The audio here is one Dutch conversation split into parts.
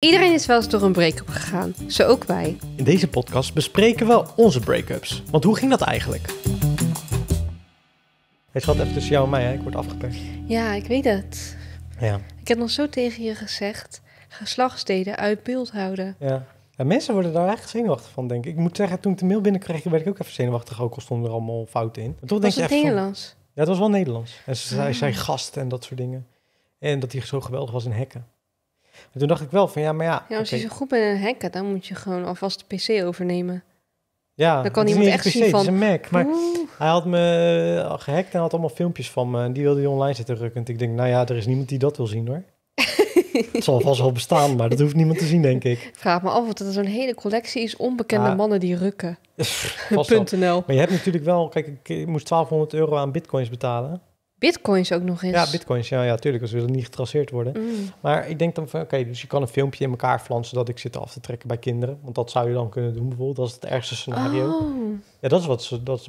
Iedereen is wel eens door een break-up gegaan, zo ook wij. In deze podcast bespreken we onze break-ups. Want hoe ging dat eigenlijk? Hey schat, even tussen jou en mij, hè? Ik word afgeperkt. Ja, ik weet het. Ja. Ik heb nog zo tegen je gezegd, geslachtsdelen uit beeld houden. Ja. En mensen worden daar echt zenuwachtig van, denk ik. Ik moet zeggen, toen ik de mail binnenkreeg, werd ik ook even zenuwachtig. Ook al stonden er allemaal fouten in. Maar toch was denk het Nederlands? Van... Ja, het was wel Nederlands. En ze zei gast en dat soort dingen. En dat hij zo geweldig was in hekken. En toen dacht ik wel van ja, als je zo goed bent in hacken, dan moet je gewoon alvast de PC overnemen. Ja, dan kan iemand echt PC, zien van... Het is een Mac, maar hij had me gehackt en had allemaal filmpjes van me. En die wilde hij online zitten rukken. En ik denk, nou ja, er is niemand die dat wil zien hoor. Het zal vast wel bestaan, maar dat hoeft niemand te zien, denk ik. Ik vraag me af of dat zo'n hele collectie is onbekende mannen die rukken. .nl. Maar je hebt natuurlijk wel... Kijk, ik moest €1200 aan bitcoins betalen. Bitcoins ook nog eens. Ja, bitcoins. Ja, tuurlijk. Ze willen niet getraceerd worden. Maar ik denk dan van, oké, dus je kan een filmpje in elkaar flansen dat ik zit af te trekken bij kinderen. Want dat zou je dan kunnen doen bijvoorbeeld. Dat is het ergste scenario. Oh. Ja, dat is wat ze dat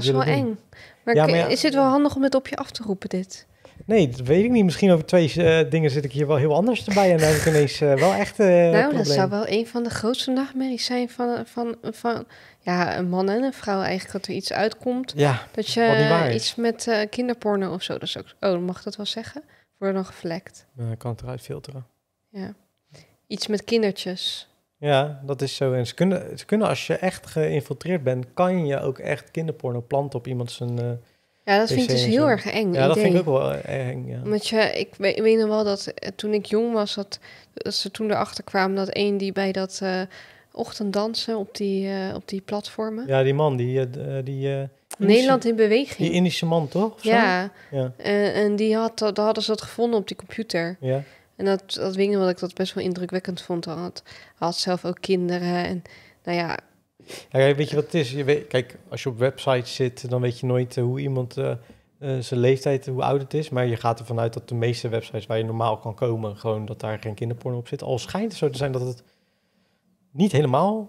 is wel eng. Doen. Maar, is het wel handig om het op je af te roepen, dit? Nee, dat weet ik niet. Misschien over twee dingen zit ik hier wel heel anders erbij. En dan heb ik ineens wel echt probleem. Dat zou wel een van de grootste nachtmerries zijn van ja, een man en een vrouw eigenlijk. Dat er iets uitkomt. Ja, dat je iets met kinderporno of zo. Dat is ook, mag dat wel zeggen? Wordt dan gevlekt. Ik kan het eruit filteren. Ja. Iets met kindertjes. Ja, dat is zo. En ze kunnen als je echt geïnfiltreerd bent... kan je ook echt kinderporno planten op iemand zijn... Ja, dat vind ik dus heel erg eng. Ja, dat vind ik ook wel eng, ja. Want ik weet nog wel dat toen ik jong was... dat ze toen erachter kwamen dat één die bij dat ochtenddansen op die platformen... Ja, die man, Nederland in beweging. Die Indische man, toch? Ja, ja. En daar hadden ze dat gevonden op die computer. Ja. En dat weet ik nog wel, dat ik dat best wel indrukwekkend vond. Hij had zelf ook kinderen en nou ja... Ja, weet je wat het is? Kijk, als je op websites zit, dan weet je nooit hoe iemand zijn leeftijd, hoe oud het is. Maar je gaat ervan uit dat de meeste websites waar je normaal kan komen, gewoon dat daar geen kinderporno op zit. Al schijnt het zo te zijn dat het niet helemaal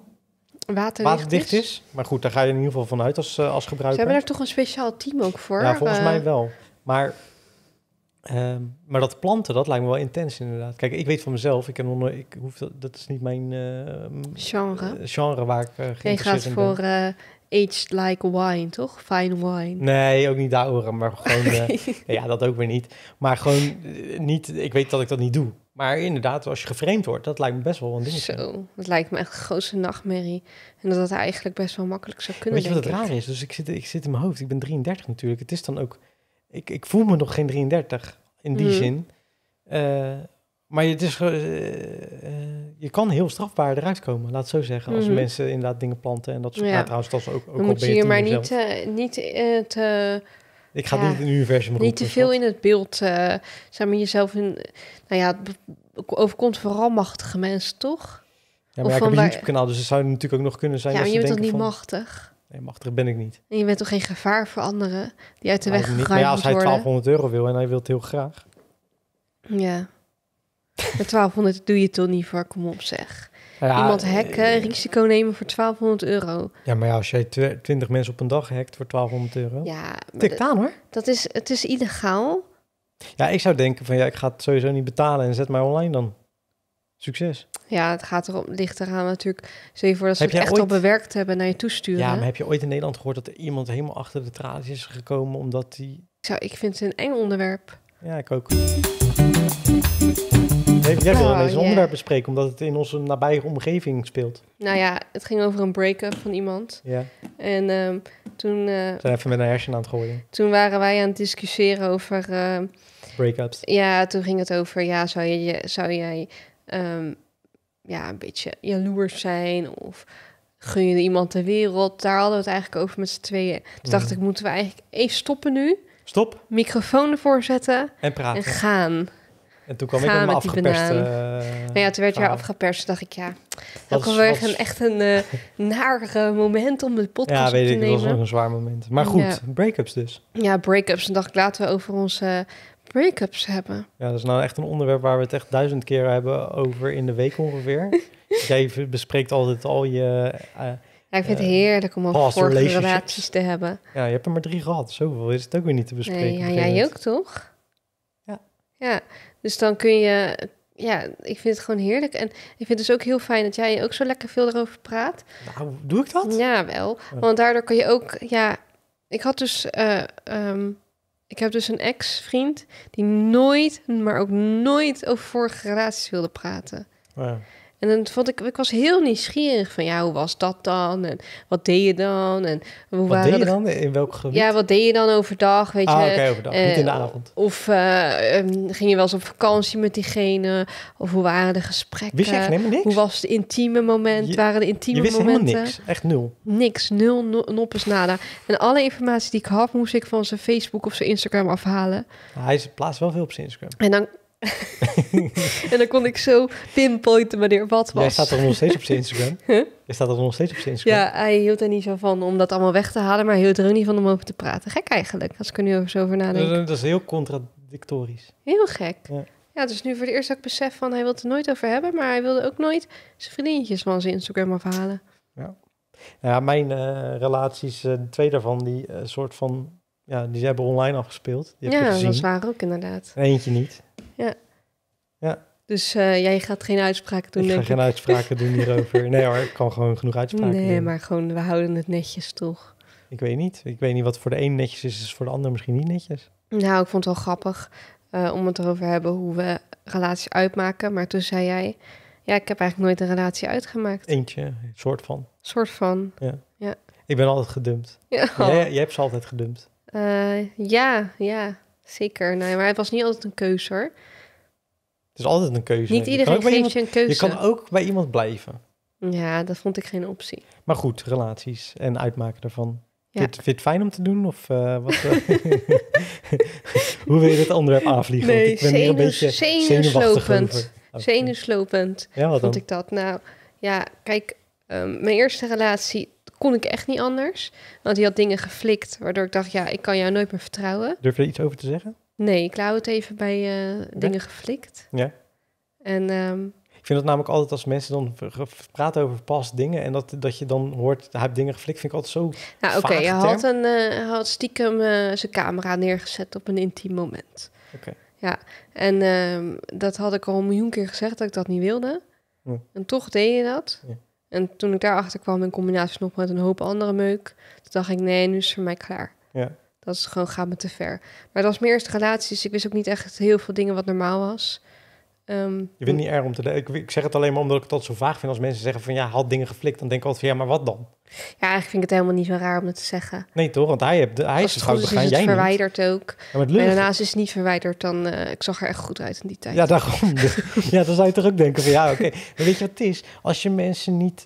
waterdicht is. Maar goed, daar ga je in ieder geval van uit als gebruiker. Ze hebben daar toch een speciaal team ook voor? Ja, volgens mij wel. Maar dat planten, dat lijkt me wel intens inderdaad. Kijk, ik weet van mezelf, dat is niet mijn genre waar ik geïnteresseerd in ben. Je gaat voor aged like wine, toch? Fine wine. Nee, ook niet daarover, maar gewoon, ja, dat ook weer niet. Maar gewoon niet, ik weet dat ik dat niet doe. Maar inderdaad, als je geframed wordt, dat lijkt me best wel een dingetje. Zo, dat lijkt me echt een grootste nachtmerrie. En dat dat eigenlijk best wel makkelijk zou kunnen, denk ik. Weet je wat het raar is? Dus ik zit in mijn hoofd, ik ben 33 natuurlijk. Het is dan ook... Ik voel me nog geen 33 in die zin. Maar het is, je kan heel strafbaar eruit komen, laat het zo zeggen. Als mensen inderdaad dingen planten en dat soort trouwens, dat is ook dan moet je hier maar niet te... Ik ga niet in het universum roepen. Niet te veel in het beeld. Zeg maar jezelf in... Nou ja, het overkomt vooral machtige mensen, toch? Ja, maar ik heb een YouTube-kanaal, dus het zou natuurlijk ook nog kunnen zijn... Ja, maar je bent toch niet machtig? Nee, machtig ben ik niet. En je bent toch geen gevaar voor anderen die uit de weg geruimd worden? Ja, als hij €1200 wil en hij wil het heel graag. Ja. Met 1200 doe je het toch niet voor, kom op zeg. Ja, iemand hacken, risico nemen voor €1200. Ja, maar ja, als jij 20 mensen op een dag hackt voor €1200... Ja. Tikt aan hoor. Het is illegaal. Ja, ik zou denken van ja, ik ga het sowieso niet betalen en zet mij online dan. Succes. Ja, het gaat ligt eraan natuurlijk. Stel je voor dat ze het echt al bewerkt hebben naar je toesturen. Ja, maar heb je ooit in Nederland gehoord dat er iemand helemaal achter de tralies is gekomen omdat die... Ik vind het een eng onderwerp. Ja, ik ook. Jij wil ineens een onderwerp bespreken omdat het in onze nabije omgeving speelt. Nou ja, het ging over een break-up van iemand. Ja. En toen... We zijn even met een hersenen aan het gooien. Toen waren wij aan het discussiëren over... break-ups. Ja, toen ging het over, zou jij... een beetje jaloers zijn of gun je iemand de wereld. Daar hadden we het eigenlijk over met z'n tweeën. Toen dacht ik, moeten we eigenlijk even stoppen nu? Stop. Microfoon ervoor zetten. En praten. En gaan. En toen kwam ik helemaal afgeperst. Toen werd je afgeperst. Dacht ik, ook alweer echt een naar moment om de podcast op te nemen. Ja, weet ik, dat was nog een zwaar moment. Maar goed, break-ups dus. Ja, break-ups. En dacht ik, laten we over onze... break-ups hebben. Ja, dat is nou echt een onderwerp waar we het echt 1000 keer hebben over in de week ongeveer. Jij bespreekt altijd al je... ik vind het heerlijk om al vorige relaties te hebben. Ja, je hebt er maar 3 gehad. Zoveel is het ook weer niet te bespreken. Nee, jij ook toch? Ja. Ja, dus dan kun je... ja, ik vind het gewoon heerlijk. En ik vind het dus ook heel fijn dat jij ook zo lekker veel erover praat. Nou, doe ik dat? Ja, wel. Want daardoor kan je ook... Ja, ik had dus... ik heb dus een ex-vriend die nooit, maar ook nooit over vorige relaties wilde praten. Ja. En dan vond ik was heel nieuwsgierig van, ja, hoe was dat dan? En wat deed je dan? En hoe wat deed je dan? In welk gebied? Ja, wat deed je dan overdag? Weet je? Oké, overdag. Niet in de avond. Of ging je wel eens op vakantie met diegene? Of hoe waren de gesprekken? Wist je echt helemaal niks? Hoe was het intieme moment? Waren de intieme momenten? Je wist helemaal niks. Echt nul. Niks. Nul. Noppes nada. En alle informatie die ik had, moest ik van zijn Facebook of zijn Instagram afhalen. Nou, hij plaatst wel veel op zijn Instagram. En dan... en dan kon ik zo pinpointen wanneer wat was. Hij staat er nog steeds op zijn Instagram. Huh? Hij staat er nog steeds op zijn Instagram. Ja, hij hield er niet zo van om dat allemaal weg te halen, maar hij hield er ook niet van om over te praten. Gek eigenlijk, als ik er nu zo over nadenk. Dat is heel contradictorisch. Heel gek. Ja, dus nu voor het eerst dat ik besef van, hij wil het er nooit over hebben, maar hij wilde ook nooit zijn vriendinnetjes van zijn Instagram afhalen. Ja, ja, mijn relaties, twee daarvan, die soort van, ja, die hebben online afgespeeld. Die heb ik gezien. Dat is waar ook inderdaad. Eentje niet. Ja. Dus jij gaat geen uitspraken doen, denk ik. Ik ga geen uitspraken doen hierover. Nee hoor, ik kan gewoon genoeg uitspraken doen. Nee, maar gewoon, we houden het netjes, toch? Ik weet niet. Ik weet niet wat voor de een netjes is voor de ander misschien niet netjes. Nou, ik vond het wel grappig om het erover te hebben hoe we relaties uitmaken. Maar toen zei jij, ja, ik heb eigenlijk nooit een relatie uitgemaakt. Eentje, soort van. Soort van, ja. Ik ben altijd gedumpt. Ja. Jij hebt ze altijd gedumpt. Ja, zeker. Nee, maar het was niet altijd een keuze, hoor. Het is altijd een keuze. Niet iedereen geeft je een keuze. Je kan ook bij iemand blijven. Ja, dat vond ik geen optie. Maar goed, relaties en uitmaken daarvan. Ja. Vind je het fijn om te doen? Of wat? Hoe wil je dit onderwerp aanvliegen? Nee, ik ben hier een beetje zenuwslopend. Zenuwslopend, ja, wat vond ik dat. Nou, ja, kijk, mijn eerste relatie kon ik echt niet anders. Want die had dingen geflikt, waardoor ik dacht, ja, ik kan jou nooit meer vertrouwen. Durf je er iets over te zeggen? Nee, ik hou het even bij dingen geflikt. Ja. En, ik vind het namelijk altijd als mensen dan praten over pas dingen... en dat je dan hoort, hij heeft dingen geflikt, vind ik altijd zo oké, je had, had stiekem zijn camera neergezet op een intiem moment. Oké. Ja, en dat had ik al 1 miljoen keer gezegd dat ik dat niet wilde. Hm. En toch deed je dat. Ja. En toen ik daarachter kwam in combinatie nog met een hoop andere meuk... toen dacht ik, nee, nu is het voor mij klaar. Ja. Dat is gewoon, gaat me te ver. Maar dat was mijn eerste relatie, dus ik wist ook niet echt heel veel dingen wat normaal was. Je vindt niet erg om te denken. Ik zeg het alleen maar omdat ik het altijd zo vaag vind. Als mensen zeggen van, ja, had dingen geflikt, dan denk ik altijd van, ja, maar wat dan? Ja, eigenlijk vind ik het helemaal niet zo raar om dat te zeggen. Nee, toch? Want hij is het fout begaan, jij niet. Verwijderd ook. Ja, maar daarnaast is het niet verwijderd, dan ik zag er echt goed uit in die tijd. Ja, daarom. Ja, dan zou je toch ook denken van, ja, oké. Maar weet je wat het is? Als je mensen niet...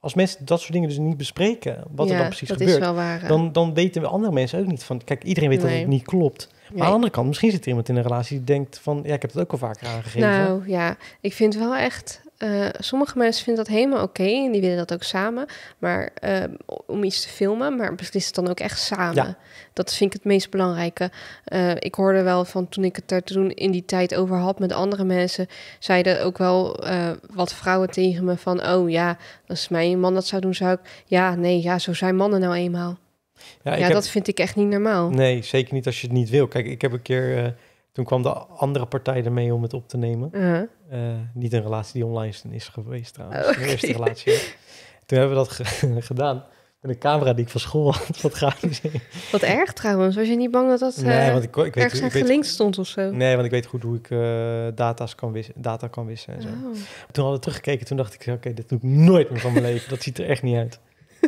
als mensen dat soort dingen dus niet bespreken, wat er dan precies gebeurt... Is wel waar, dan weten we andere mensen ook niet van... Kijk, iedereen weet dat het niet klopt. Maar aan de andere kant, misschien zit er iemand in een relatie die denkt van... Ja, ik heb het ook al vaker aangegeven. Nou ja, ik vind wel echt... sommige mensen vinden dat helemaal oké en die willen dat ook samen. Maar om iets te filmen, maar beslissen het dan ook echt samen. Ja. Dat vind ik het meest belangrijke. Ik hoorde wel van toen ik het daar toen in die tijd over had met andere mensen... zeiden ook wel wat vrouwen tegen me van... oh ja, als mijn man dat zou doen, zou ik... ja, nee, ja, zo zijn mannen nou eenmaal. Ja, dat vind ik echt niet normaal. Nee, zeker niet als je het niet wil. Kijk, ik heb een keer... toen kwam de andere partij ermee om het op te nemen. Niet een relatie die online is geweest trouwens. Oh, okay. De eerste relatie. Toen hebben we dat gedaan. Met een camera die ik van school had. Wat erg trouwens. Was je niet bang dat dat want ik weet, ergens gelinkt stond of zo? Nee, want ik weet goed hoe ik data kan wissen. En zo. Oh. Toen hadden we teruggekeken. Toen dacht ik, oké, dit doe ik nooit meer van mijn leven. Dat ziet er echt niet uit.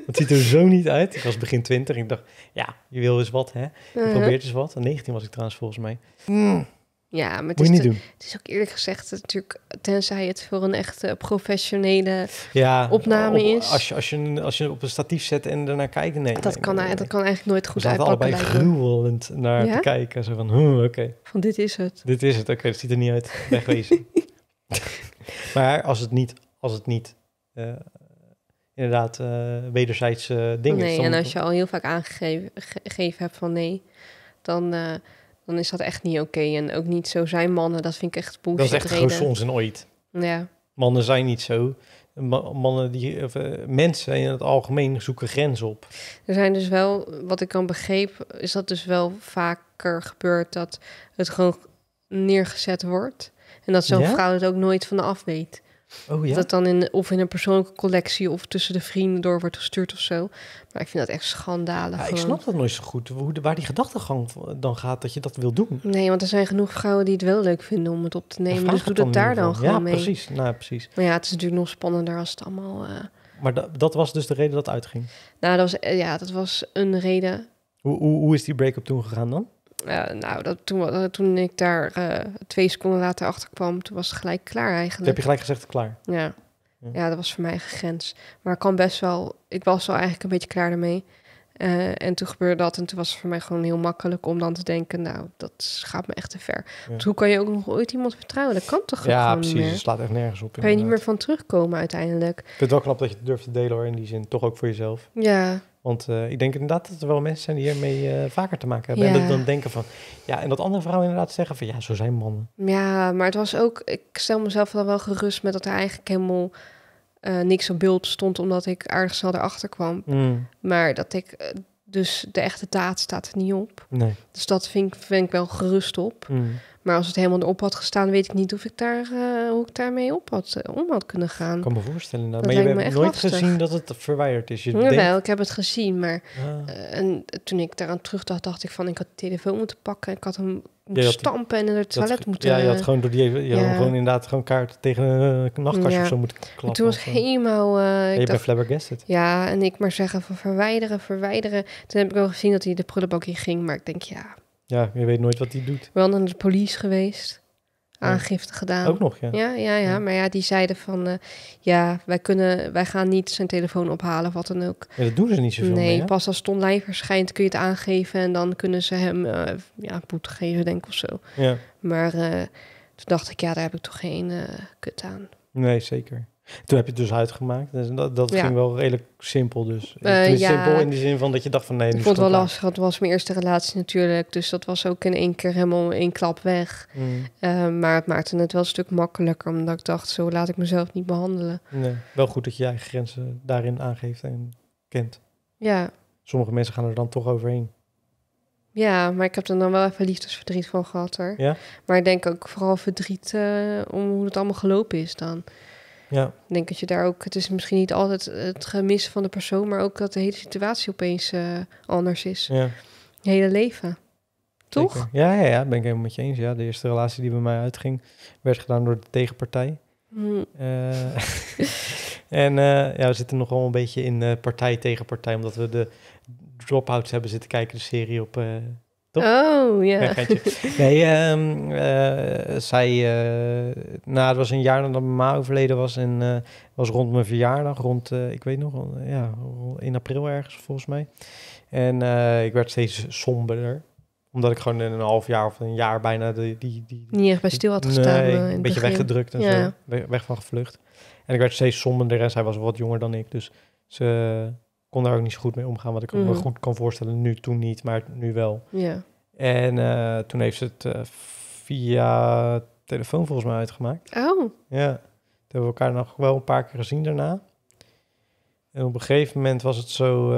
Dat ziet er zo niet uit. Ik was begin 20 en ik dacht, ja, je wil eens wat, hè? Je probeert eens wat. 19 was ik trouwens volgens mij. Ja, maar het is ook eerlijk gezegd natuurlijk, tenzij het voor een echte professionele opname is. Als je op een statief zet en daarnaar kijkt, dat kan eigenlijk nooit goed uitpakken. We zaten allebei gruwelend naar te kijken. Zo van, oké. Van dit is het. Dit is het, oké, dat ziet er niet uit. Wegwezen. Maar als het niet inderdaad wederzijdse dingen. Nee, en als je al heel vaak aangegeven hebt van nee, dan is dat echt niet oké. En ook niet zo zijn mannen, dat vind ik echt bullshit. Dat is echt grootste onzin ooit. Ja. Mannen zijn niet zo. Mensen in het algemeen zoeken grenzen op. Er zijn dus wel, wat ik kan begreep, is dat dus wel vaker gebeurt dat het gewoon neergezet wordt. En dat zo'n vrouw het ook nooit van af weet. Oh, ja? Dat het dan in een persoonlijke collectie of tussen de vrienden door wordt gestuurd of zo. Maar ik vind dat echt schandalig. Ja, ik snap dat nooit zo goed, waar die gedachtegang dan gaat dat je dat wil doen. Nee, want er zijn genoeg vrouwen die het wel leuk vinden om het op te nemen. Dus doe dat daar dan gewoon mee. Precies. Nou, precies. Maar ja, het is natuurlijk nog spannender als het allemaal... Maar dat was dus de reden dat het uitging? Nou, dat was een reden. Hoe is die break-up toen gegaan dan? Toen ik daar 2 seconden later achter kwam, toen was het gelijk klaar eigenlijk. Toen heb je gelijk gezegd, klaar? Ja. Ja, dat was voor mij een grens. Maar ik was wel eigenlijk een beetje klaar ermee. En toen gebeurde dat en toen was het voor mij gewoon heel makkelijk om dan te denken, nou, dat gaat me echt te ver. Ja. Want hoe kan je ook nog ooit iemand vertrouwen? Dat kan toch gewoon precies, niet meer? Het slaat echt nergens op. Kan je niet meer van terugkomen uiteindelijk. Ik vind het wel knap dat je het durft te delen hoor, in die zin. Toch ook voor jezelf. Ja. Want ik denk inderdaad dat er wel mensen zijn die hiermee vaker te maken hebben. Ja. En dat dan denken van... Ja, en dat andere vrouwen inderdaad zeggen van... Ja, zo zijn mannen. Ja, maar het was ook... Ik stel mezelf dan wel gerust met dat er eigenlijk helemaal... niks op beeld stond, omdat ik aardig snel erachter kwam. Mm. Maar dat ik... dus de echte daad staat er niet op. Nee. Dus dat vind ik wel gerust op. Mm. Maar als het helemaal erop had gestaan... weet ik niet of ik hoe ik daarmee om had kunnen gaan. Ik kan me voorstellen. Nou. Maar je hebt nooit gezien dat het verwijderd is. Jawel, ik heb het gezien. Maar en toen ik daaraan terugdacht, dacht ik van... ik had de telefoon moeten pakken. Ik had hem moeten stampen en in het toilet moeten... Ja, je had gewoon inderdaad kaart tegen een nachtkastje of zo moeten klappen. En toen was ik helemaal... je bent flabbergasted. Ja, en ik maar zeggen van verwijderen. Toen heb ik wel gezien dat hij de prullenbak in ging. Maar ik denk, ja, je weet nooit wat hij doet. Wel naar de politie geweest. Aangifte gedaan. Ook nog, ja. Maar ja, die zeiden van... wij gaan niet zijn telefoon ophalen of wat dan ook. Ja, dat doen ze niet zoveel mee, hè? Pas als het online verschijnt kun je het aangeven... en dan kunnen ze hem boete geven, denk ik, of zo. Ja. Maar toen dacht ik, daar heb ik toch geen kut aan. Nee, zeker. Toen heb je het dus uitgemaakt. Dus dat ging wel redelijk simpel dus. Simpel in de zin van dat je dacht van nee... Ik vond het wel lastig. Het was mijn eerste relatie natuurlijk. Dus dat was ook in één keer helemaal in klap weg. Mm. Maar het maakte het wel een stuk makkelijker. Omdat ik dacht, zo laat ik mezelf niet behandelen. Nee, wel goed dat je eigen grenzen daarin aangeeft en kent. Ja. Sommige mensen gaan er dan toch overheen. Ja, maar ik heb er dan wel even liefdesverdriet van gehad hoor. Ja? Maar ik denk ook vooral verdriet om hoe het allemaal gelopen is dan. Ja. Ik denk dat je daar ook... Het is misschien niet altijd het gemis van de persoon... maar ook dat de hele situatie opeens anders is. Ja. Je hele leven. Toch? Zeker. Ja, dat ben ik helemaal met je eens. Ja. De eerste relatie die bij mij uitging... werd gedaan door de tegenpartij. Mm. We zitten nog wel een beetje in partij tegen partij... omdat we de Dropouts hebben zitten kijken, de serie op... Top? Oh, yeah. Ja. Nee, zij... het was een jaar nadat mijn ma overleden was. En was rond mijn verjaardag. Ik weet nog, in april ergens volgens mij. En ik werd steeds somberder. Omdat ik gewoon in een half jaar of een jaar bijna... niet echt bij stil had gestaan. Een beetje weggedrukt en zo. Weg van gevlucht. En ik werd steeds somberder. En zij was wat jonger dan ik. Dus ze... kon daar ook niet zo goed mee omgaan, wat ik me goed kan voorstellen. Toen niet, maar nu wel. Ja. En toen heeft ze het via telefoon volgens mij uitgemaakt. Oh. Ja. Toen hebben we elkaar nog wel een paar keer gezien daarna. En op een gegeven moment was het zo...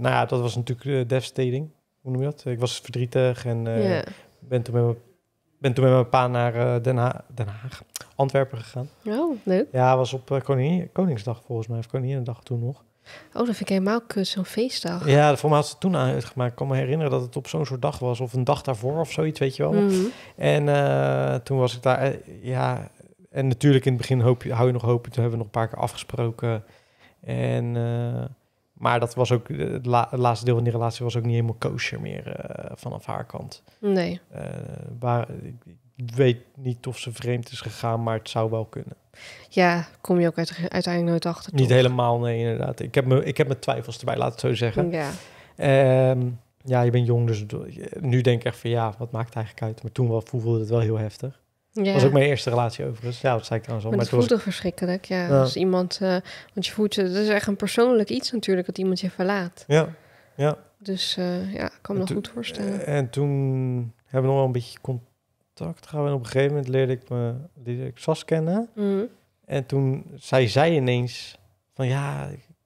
dat was natuurlijk devastating. Hoe noem je dat? Ik was verdrietig en ben toen met mijn pa naar Den Haag, Antwerpen gegaan. Oh, leuk. Ja, was op Koningsdag volgens mij, of Koninginnedag toen nog. Oh, dat vind ik helemaal kut, zo'n feestdag. Ja, voor mij had ze het toen uitgemaakt. Ik kan me herinneren dat het op zo'n soort dag was. Of een dag daarvoor of zoiets, weet je wel. Mm-hmm. En toen was ik daar... en natuurlijk in het begin hou je nog hoop. Toen hebben we nog een paar keer afgesproken. En, maar dat was ook... Het laatste deel van die relatie was ook niet helemaal kosher meer vanaf haar kant. Nee. Ik weet niet of ze vreemd is gegaan, maar het zou wel kunnen. Ja, kom je ook uiteindelijk nooit achter. Toch? Niet helemaal, nee, inderdaad. Ik heb mijn twijfels erbij, laat het zo zeggen. Ja. Je bent jong, dus nu denk ik echt van wat maakt het eigenlijk uit? Maar toen voelde het wel heel heftig. Ja. Dat was ook mijn eerste relatie overigens. Ja, dat zei ik trouwens al. Maar het voelde verschrikkelijk, Als iemand, want je voelt je, dat is echt een persoonlijk iets natuurlijk, dat iemand je verlaat. Ja. Dus ik kan me dat goed voorstellen. En toen hebben we nog wel een beetje contact. En op een gegeven moment leerde ik Sas kennen. Mm. En toen zei zij ineens van ik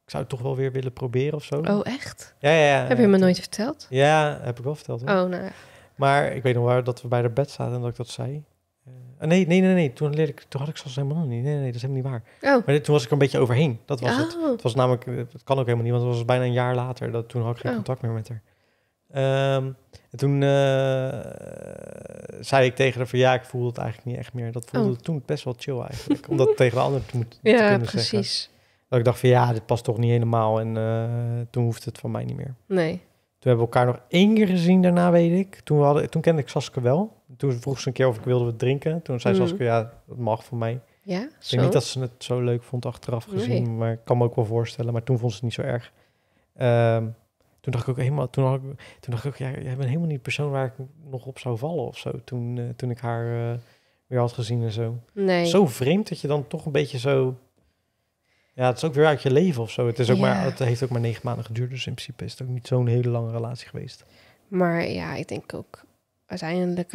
zou het toch wel weer willen proberen of zo. Oh, echt? Ja. Heb je me nooit verteld? Ja, heb ik wel verteld. Hoor. Oh, nee. Maar ik weet nog dat we bij haar bed zaten en dat ik dat zei. Nee. Toen had ik zelfs helemaal niet. Nee, dat is helemaal niet waar. Oh. Maar toen was ik er een beetje overheen. Dat was het. Het was namelijk, het kan ook helemaal niet, want het was bijna een jaar later. Dat, toen had ik geen contact meer met haar. En toen zei ik tegen haar van ja, ik voel het eigenlijk niet echt meer. Dat voelde toen best wel chill eigenlijk. Om dat tegen de ander te moeten kunnen precies zeggen. Dat ik dacht van ja, dit past toch niet helemaal. En toen hoeft het van mij niet meer. Nee. Toen hebben we elkaar nog één keer gezien, daarna weet ik. Toen kende ik Saskia wel. Toen vroeg ze een keer of ik wilde wat drinken. Toen zei Saskia, ja, dat mag voor mij. Ja, ik denk niet dat ze het zo leuk vond achteraf gezien. Nee. Maar ik kan me ook wel voorstellen. Maar toen vond ze het niet zo erg. Toen dacht ik ook helemaal... Toen dacht ik ook, ja, jij bent helemaal niet de persoon waar ik nog op zou vallen of zo. Toen ik haar weer had gezien en zo. Nee. Zo vreemd dat je dan toch een beetje zo... Ja, het is ook weer uit je leven of zo. Het is ook maar, het heeft ook maar 9 maanden geduurd. Dus in principe is het ook niet zo'n hele lange relatie geweest. Maar ja, ik denk ook... Uiteindelijk,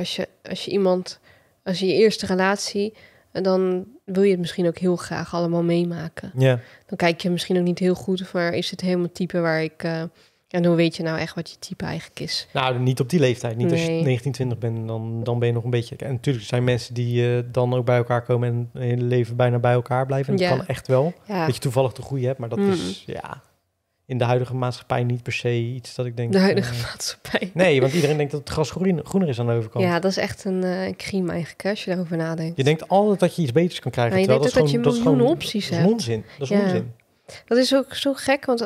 als je eerste relatie... dan wil je het misschien ook heel graag allemaal meemaken. Ja. Dan kijk je misschien ook niet heel goed... of is het helemaal het type waar ik... en hoe weet je nou echt wat je type eigenlijk is? Nou, niet op die leeftijd. Niet als je 19, 20 bent, dan ben je nog een beetje... En natuurlijk zijn mensen die dan ook bij elkaar komen... en hun hele leven bijna bij elkaar blijven. En dat kan echt wel. Ja. Dat je toevallig de goede hebt, maar dat is... ja, in de huidige maatschappij niet per se iets dat ik denk... De huidige maatschappij. Nee, want iedereen denkt dat het gras groener is aan de overkant. Ja, dat is echt een crime eigenlijk, hè, als je daarover nadenkt. Je denkt altijd dat je iets beters kan krijgen. Maar je denkt dat je miljoenen opties hebt. Dat is onzin. Dat is onzin. Dat is ook zo gek, want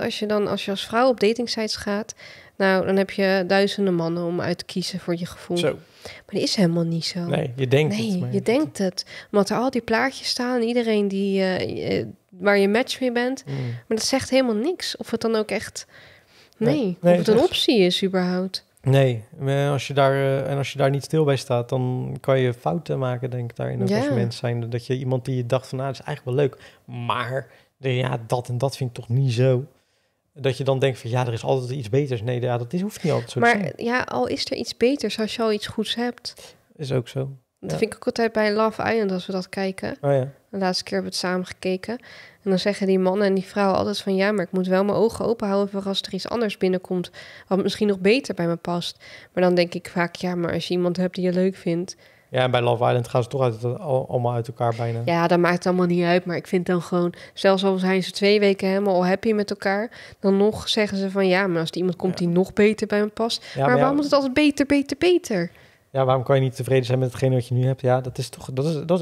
als je als vrouw op datingsites gaat... nou, dan heb je duizenden mannen om uit te kiezen voor je gevoel. Zo. Maar dat is helemaal niet zo. Nee, je denkt het. Maar je denkt het. Omdat er al die plaatjes staan, iedereen die, waar je match mee bent. Mm. Maar dat zegt helemaal niks. Of het dan ook echt... Nee, of het een optie is überhaupt. Nee, als je daar niet stil bij staat... dan kan je fouten maken, denk ik, daarin. Als mens zijn, dat je iemand die je dacht van... nou, dat is eigenlijk wel leuk, maar... ja, dat en dat vind ik toch niet zo. Dat je dan denkt van, ja, er is altijd iets beters. Nee, ja, dat hoeft niet altijd zo te zijn. Maar ja, al is er iets beters als je al iets goeds hebt. Is ook zo. Dat vind ik ook altijd bij Love Island als we dat kijken. Oh, ja. De laatste keer hebben we het samen gekeken. En dan zeggen die mannen en die vrouwen altijd van... ja, maar ik moet wel mijn ogen open houden voor als er iets anders binnenkomt... wat misschien nog beter bij me past. Maar dan denk ik vaak, ja, maar als je iemand hebt die je leuk vindt... Ja, en bij Love Island gaan ze toch allemaal uit elkaar bijna. Ja, dat maakt het allemaal niet uit. Maar ik vind dan gewoon, zelfs al zijn ze 2 weken helemaal al happy met elkaar... dan nog zeggen ze van, ja, maar als er iemand komt die nog beter bij me past... Ja, maar waarom moet het altijd beter? Ja, waarom kan je niet tevreden zijn met hetgene wat je nu hebt? Ja, dat is toch dat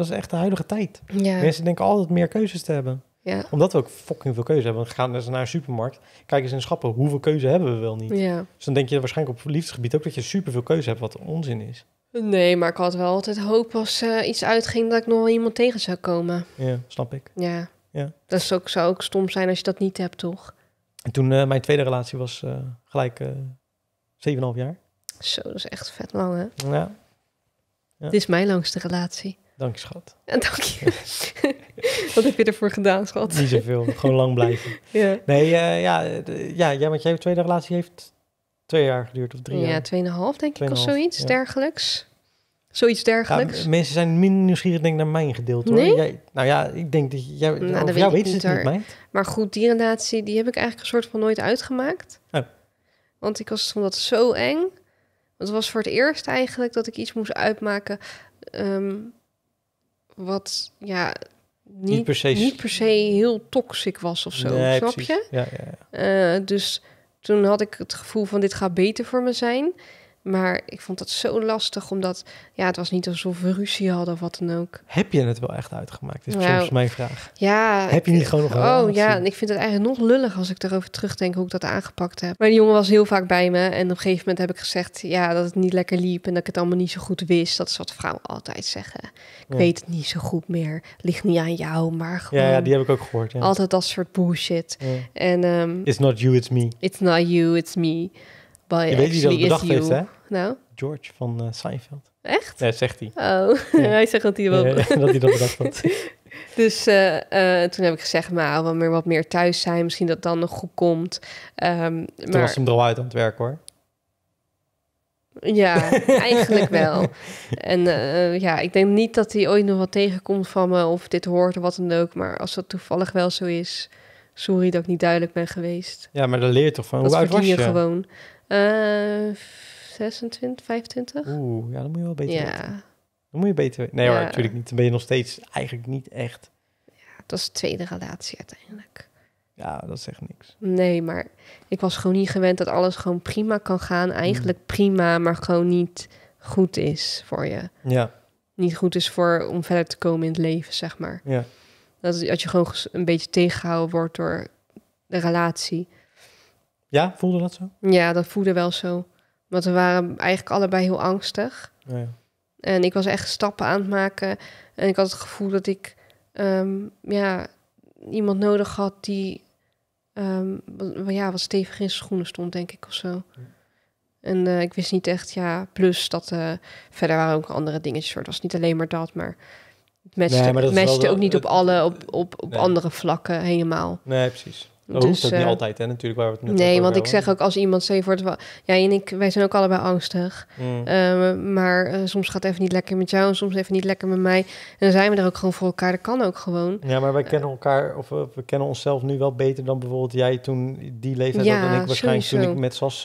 is echt de huidige tijd. Ja. Mensen denken altijd meer keuzes te hebben. Ja. Omdat we ook fucking veel keuze hebben. We gaan naar een supermarkt, kijken eens in schappen... hoeveel keuze hebben we wel niet? Ja. Dus dan denk je waarschijnlijk op liefdesgebied ook... dat je superveel keuze hebt, wat onzin is. Nee, maar ik had wel altijd hoop als iets uitging... dat ik nog wel iemand tegen zou komen. Ja, snap ik. Ja, ja. Dat is ook, zou ook stom zijn als je dat niet hebt, toch? En toen mijn tweede relatie was gelijk 7,5 jaar. Zo, dat is echt vet lang, hè? Ja. Ja. Dit is mijn langste relatie. Dank je, schat. Ja, dank je. Wat heb je ervoor gedaan, schat? Niet zoveel, gewoon lang blijven. Ja. Nee, want jouw tweede relatie heeft... 2 jaar geduurd of 3 jaar. Ja, 2,5 denk ik of zoiets dergelijks. Zoiets dergelijks. Ja, mensen zijn minder nieuwsgierig denk ik naar mijn gedeelte. Nee? Hoor. Ik denk dat jij... Nou, dat jou weet ze het niet, meid. Maar goed, die relatie, die heb ik eigenlijk een soort van nooit uitgemaakt. Oh. Want ik vond dat zo eng. Want het was voor het eerst eigenlijk dat ik iets moest uitmaken... wat, ja... Niet per se heel toxic was of zo, nee, snap precies. je? Ja. Dus... Toen had ik het gevoel van dit gaat beter voor me zijn. Maar ik vond dat zo lastig, omdat het was niet alsof we ruzie hadden of wat dan ook. Heb je het wel echt uitgemaakt? Is soms mijn vraag. Ja. Heb je niet gewoon nog een en ik vind het eigenlijk nog lullig als ik daarover terugdenk hoe ik dat aangepakt heb. Maar die jongen was heel vaak bij me en op een gegeven moment heb ik gezegd dat het niet lekker liep en dat ik het allemaal niet zo goed wist. Dat is wat vrouwen altijd zeggen. Ik weet het niet zo goed meer. Ligt niet aan jou, maar gewoon. Ja, die heb ik ook gehoord. Ja. Altijd dat soort bullshit. Ja. En it's not you, it's me. It's not you, it's me. Je weet wie dat bedacht heeft, hè? Nou? George van Seinfeld. Echt? Ja, zegt hij. Oh, ja. Hij zegt dat hij wel... Ja, dat hij dat bedacht had. Dus toen heb ik gezegd, maar we wat meer thuis zijn. Misschien dat dan nog goed komt. Toen was hem er al uit aan het werk, hoor. Ja, eigenlijk wel. En ik denk niet dat hij ooit nog wat tegenkomt van me... of dit hoort of wat dan ook. Maar als dat toevallig wel zo is... sorry dat ik niet duidelijk ben geweest. Ja, maar daar leer je toch van. Hoe oud was je? Gewoon... 26, 25. Oeh, ja, dan moet je wel beter weten. Dan moet je beter... Nee hoor, natuurlijk niet. Dan ben je nog steeds eigenlijk niet echt... Ja, het was de tweede relatie uiteindelijk. Ja, dat zegt niks. Nee, maar ik was gewoon niet gewend dat alles gewoon prima kan gaan. Eigenlijk prima, maar gewoon niet goed is voor je. Ja. Niet goed is voor om verder te komen in het leven, zeg maar. Ja. Dat je gewoon een beetje tegengehouden wordt door de relatie. Ja, voelde dat zo? Ja, dat voelde wel zo. Want we waren eigenlijk allebei heel angstig. Oh ja. En ik was echt stappen aan het maken. En ik had het gevoel dat ik iemand nodig had die wat stevig in zijn schoenen stond, denk ik, of zo. Ja. En ik wist niet echt, plus dat verder waren ook andere dingetjes. Het was niet alleen maar dat, maar het matchte ook niet op andere vlakken helemaal. Nee, precies. Dat dus, hoeft ook niet altijd, hè, natuurlijk. Waar we het want ik zeg ook als iemand zegt... Jij en ik, wij zijn ook allebei angstig. Maar soms gaat het even niet lekker met jou... en soms even niet lekker met mij. En dan zijn we er ook gewoon voor elkaar. Dat kan ook gewoon. Ja, maar wij kennen elkaar... of we kennen onszelf nu wel beter dan bijvoorbeeld jij... toen die leeftijd had en ik waarschijnlijk sowieso. Toen ik met Sas...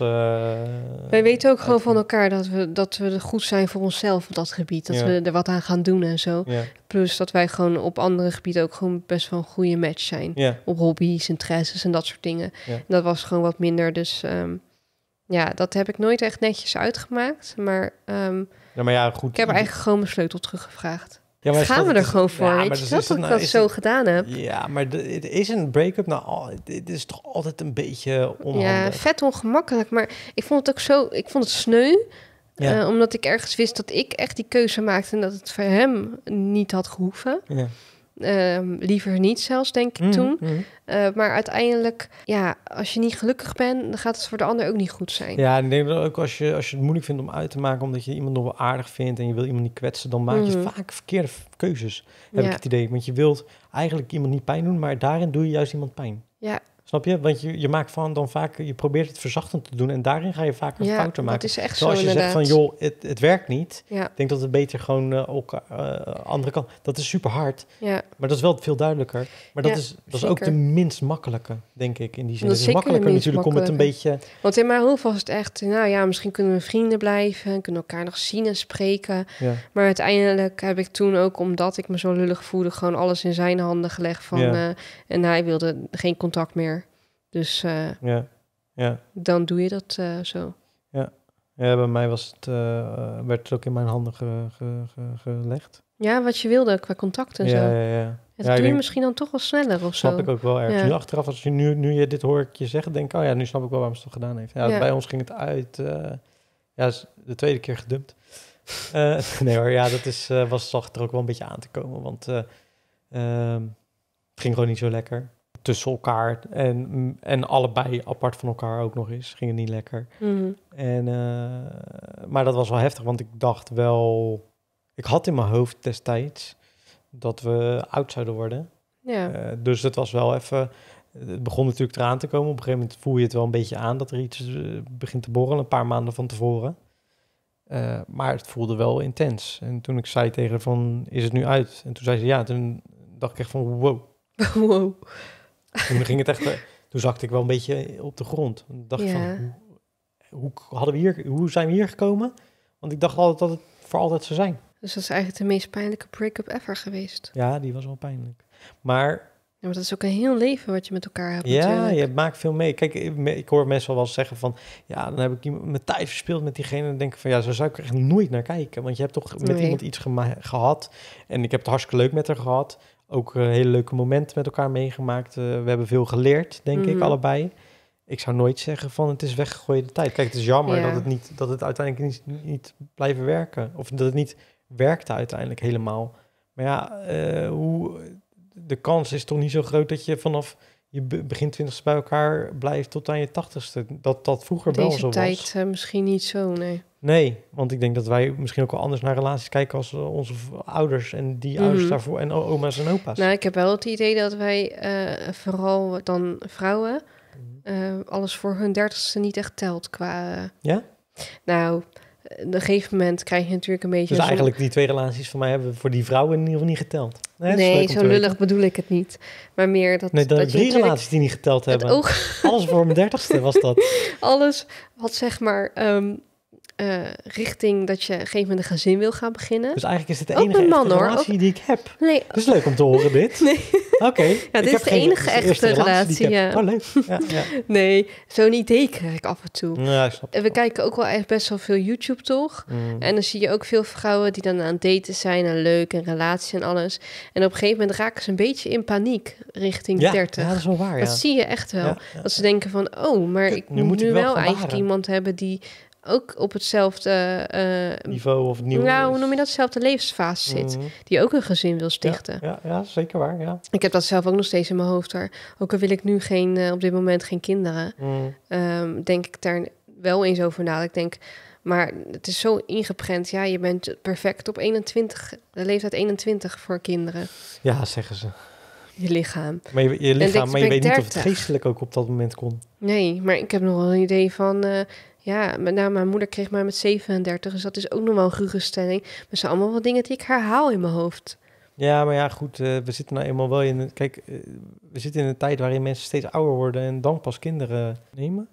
wij weten ook gewoon van elkaar dat we goed zijn voor onszelf op dat gebied. Dat we er wat aan gaan doen en zo. Ja. Plus dat wij gewoon op andere gebieden ook gewoon best wel een goede match zijn. Yeah. Op hobby's, interesses en dat soort dingen. Yeah. En dat was gewoon wat minder. Dus dat heb ik nooit echt netjes uitgemaakt. Maar, goed. Ik heb eigenlijk gewoon mijn sleutel teruggevraagd. Ja, maar gaan we er gewoon voor? Ja, weet je dat ik dat zo gedaan heb? Ja, maar het is een break-up. Het is toch altijd een beetje onhandig. Ja, vet ongemakkelijk. Maar ik vond het ook zo... Ik vond het sneu... Ja. Omdat ik ergens wist dat ik echt die keuze maakte... en dat het voor hem niet had gehoeven. Ja. Liever niet zelfs, denk ik toen. Maar uiteindelijk, als je niet gelukkig bent... dan gaat het voor de ander ook niet goed zijn. Ja, en ik denk dat ook als je het moeilijk vindt om uit te maken... omdat je iemand nog wel aardig vindt en je wil iemand niet kwetsen... dan maak je vaak verkeerde keuzes, heb ik het idee. Want je wilt eigenlijk iemand niet pijn doen... maar daarin doe je juist iemand pijn. Ja. Snap je? Want je maakt dan vaak... je probeert het verzachtend te doen... en daarin ga je vaak een fouten maken. Dat is echt zoals je zegt van... joh, het werkt niet. Ja. Ik denk dat het beter gewoon... andere kant... dat is super hard. Ja. Maar dat is wel veel duidelijker. Maar dat is ook de minst makkelijke, denk ik. In die zin. Dat is makkelijker natuurlijk om het een beetje... Want in mijn hoofd was het echt... misschien kunnen we vrienden blijven... kunnen elkaar nog zien en spreken. Ja. Maar uiteindelijk heb ik toen ook... omdat ik me zo lullig voelde... gewoon alles in zijn handen gelegd van... en hij wilde geen contact meer... Dus dan doe je dat zo. Ja. Bij mij werd het ook in mijn handen gelegd. Ja, wat je wilde qua contact en zo. Ja. Dat doe je misschien dan toch wel sneller of zo. Snap ik ook wel ergens. Ja. Nu achteraf, als je nu je dit hoor ik je zeggen, denk ik, nu snap ik wel waarom ze het gedaan heeft. Ja. Bij ons ging het uit. De tweede keer gedumpt. Nee hoor, dat zag er ook wel een beetje aan te komen. Want het ging gewoon niet zo lekker. Tussen elkaar en allebei apart van elkaar ook nog eens. Ging het niet lekker. En, maar dat was wel heftig, want ik dacht wel... Ik had in mijn hoofd destijds dat we oud zouden worden. Ja. Dus het was wel even... Het begon natuurlijk eraan te komen. Op een gegeven moment voel je het wel een beetje aan dat er iets begint te borrelen. Een paar maanden van tevoren. Maar het voelde wel intens. En toen ik zei tegen haar van, is het nu uit? En toen zei ze ja. Toen dacht ik echt van, wow. Wow. Toen ging het echt... Toen zakte ik wel een beetje op de grond. En dacht van... Hoe zijn we hier gekomen? Want ik dacht altijd dat het voor altijd zou zijn. Dus dat is eigenlijk de meest pijnlijke break-up ever geweest. Ja, die was wel pijnlijk. Maar dat is ook een heel leven wat je met elkaar hebt. Ja, natuurlijk. Je maakt veel mee. Kijk, ik hoor mensen wel zeggen van... Ja, dan heb ik iemand mijn tijd verspeeld met diegene. En dan denk ik van... Ja, zo zou ik er echt nooit naar kijken. Want je hebt toch met iemand iets gehad. En ik heb het hartstikke leuk met haar gehad. Ook hele leuke momenten met elkaar meegemaakt. We hebben veel geleerd, denk ik, allebei. Ik zou nooit zeggen van het is weggegooide tijd. Kijk, het is jammer dat het uiteindelijk niet blijven werken. Of dat het niet werkte uiteindelijk helemaal. Maar de kans is toch niet zo groot dat je vanaf je begin 20ste bij elkaar blijft tot aan je 80ste. Dat vroeger wel zo was. Deze tijd misschien niet zo, nee. Nee, want ik denk dat wij misschien ook wel anders naar relaties kijken als onze ouders en die ouders daarvoor en oma's en opa's. Nou, ik heb wel het idee dat wij vooral dan vrouwen alles voor hun 30ste niet echt telt qua... Ja? Nou, op een gegeven moment krijg je natuurlijk een beetje... Dus eigenlijk die twee relaties van mij hebben voor die vrouwen in ieder geval niet geteld. Nee, zo lullig bedoel ik het niet. Maar meer dat... Nee, dat drie relaties die niet geteld hebben. Alles voor mijn 30ste was dat. Alles wat zeg maar... richting dat je op een gegeven moment een gezin wil gaan beginnen. Dus eigenlijk is het de enige relatie die ik heb. Nee. Dat is leuk om te horen, dit. Nee. Oké. Okay. Ja, dit is de enige echte relatie. Ja. Oh, leuk. Ja, ja. Nee, zo'n idee krijg ik af en toe. Ja, snap. En we kijken ook wel echt best wel veel YouTube, toch? Mm. En dan zie je ook veel vrouwen die dan aan het daten zijn en leuk en relaties en alles. En op een gegeven moment raken ze een beetje in paniek richting 30. Ja, dat is wel waar, ja. Dat zie je echt wel. Ja, ja. Dat ze denken van, oh, maar ik moet nu wel eigenlijk iemand hebben die ook op hetzelfde niveau of nieuw. Nou, hoe noem je dat? Hetzelfde levensfase zit. Mm-hmm. Die ook een gezin wil stichten. Ja, ja, ja, zeker waar. Ja. Ik heb dat zelf ook nog steeds in mijn hoofd. Hoor. Ook al wil ik nu op dit moment geen kinderen. Mm. Denk ik daar wel eens over na. Ik denk, maar het is zo ingeprent. Ja, je bent perfect op 21. De leeftijd 21 voor kinderen. Ja, zeggen ze. Je lichaam. Maar je lichaam, maar je weet 30. Niet of het geestelijk ook op dat moment kon. Nee, maar ik heb nog wel een idee van... ja, nou, mijn moeder kreeg mij met 37, dus dat is ook nog wel een geruststelling. Maar het zijn allemaal wel dingen die ik herhaal in mijn hoofd. Ja, maar ja, goed, we zitten nou eenmaal wel in... Kijk, we zitten in een tijd waarin mensen steeds ouder worden en dan pas kinderen nemen.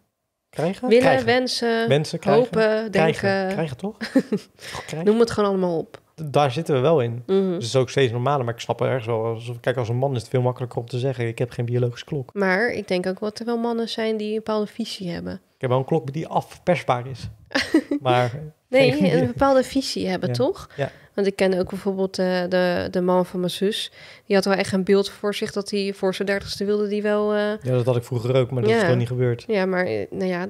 Krijgen? Willen, krijgen. Wensen, krijgen. Hopen, denken. Krijgen, toch? Krijgen. Noem het gewoon allemaal op. Daar zitten we wel in. Mm-hmm. Dus het is ook steeds normaler, maar ik snap er ergens wel. Kijk, als een man is het veel makkelijker om te zeggen, ik heb geen biologische klok. Maar ik denk ook dat er wel mannen zijn die een bepaalde visie hebben. Ik heb wel een klok die afpersbaar is. Maar nee, een bepaalde visie hebben, ja. Toch? Ja. Want ik ken ook bijvoorbeeld de man van mijn zus. Die had wel echt een beeld voor zich dat hij voor zijn 30ste wilde die wel... Ja, dat had ik vroeger ook, maar dat is gewoon niet gebeurd. Ja, maar nou ja...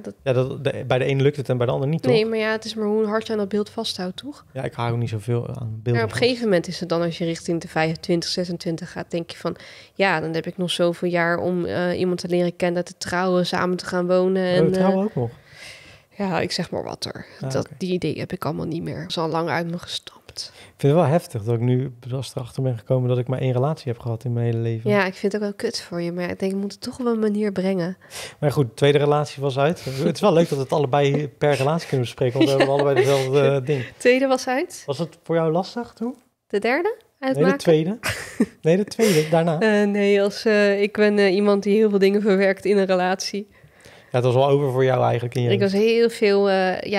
bij de ene lukt het en bij de ander niet, toch? Nee, maar ja, het is maar hoe hard je aan dat beeld vasthoudt, toch? Ja, ik hou niet zoveel aan beelden. Maar op een gegeven moment is het dan, als je richting de 25, 26 gaat, denk je van... Ja, dan heb ik nog zoveel jaar om iemand te leren kennen, te trouwen, samen te gaan wonen. En, we trouwen ook nog? Ja, ik zeg maar wat er. Okay. Die idee heb ik allemaal niet meer. Dat is al lang uit me gestampt. Ik vind het wel heftig dat ik nu pas erachter ben gekomen dat ik maar één relatie heb gehad in mijn hele leven. Ja, ik vind het ook wel kut voor je, maar ik denk, ik moet het toch op een manier brengen. Maar goed, de tweede relatie was uit. Het is wel leuk dat we het allebei per relatie kunnen bespreken, want we hebben allebei dezelfde ding. Tweede was uit. Was het voor jou lastig toen? De derde? Uitmaken? Nee, de tweede. Nee, de tweede, daarna. Nee, ik ben iemand die heel veel dingen verwerkt in een relatie. Ja, het was wel over voor jou eigenlijk. Ik was heel veel...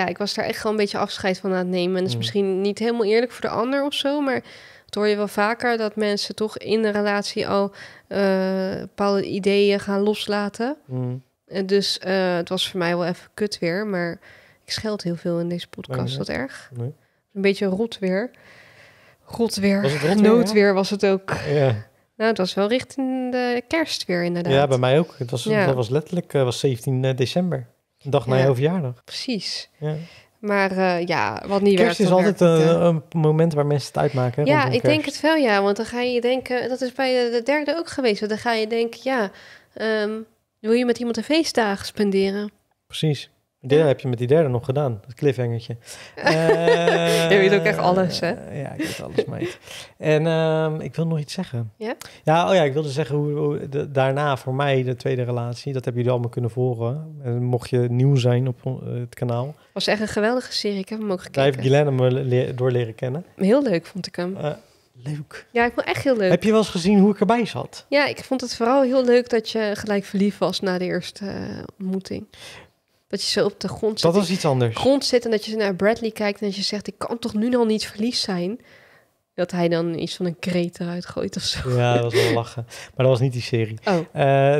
ik was daar echt gewoon een beetje afscheid van aan het nemen. En dat is misschien niet helemaal eerlijk voor de ander of zo. Maar dat hoor je wel vaker, dat mensen toch in de relatie al bepaalde ideeën gaan loslaten. Mm. En dus het was voor mij wel even kut weer. Maar ik scheld heel veel in deze podcast. Nee, dat erg. Nee. Een beetje rot weer. Noodweer was het ook. Ja. Nou, het was wel richting de kerst weer, inderdaad. Ja, bij mij ook. Dat was letterlijk 17 december. Een dag na jouw verjaardag. Precies. Ja. Maar wat niet kerst werkt... Kerst is altijd een moment waar mensen het uitmaken. Hè, ja, ik denk het wel, ja. Want dan ga je denken... Dat is bij de derde ook geweest. Dan ga je denken, wil je met iemand een feestdag spenderen? Precies. Dat heb je met die derde nog gedaan, het cliffhangertje. Je weet ook echt alles, hè? Ja, ik weet alles, meid. En ik wil nog iets zeggen. Ja? Ja, ik wilde zeggen, daarna voor mij de tweede relatie, dat hebben jullie allemaal kunnen volgen. En mocht je nieuw zijn op het kanaal. Was echt een geweldige serie, ik heb hem ook gekeken. Daar heeft Guylaine me door leren kennen. Heel leuk vond ik hem. Leuk. Ja, ik vond echt heel leuk. Heb je wel eens gezien hoe ik erbij zat? Ja, ik vond het vooral heel leuk dat je gelijk verliefd was na de eerste ontmoeting. Dat je zo op de grond zit. Dat was iets anders. Grond zit en dat je naar Bradley kijkt en dat je zegt, ik kan toch nu al niet verliefd zijn? Dat hij dan iets van een kreet eruit gooit of zo. Ja, dat was wel lachen. Maar dat was niet die serie. Oh.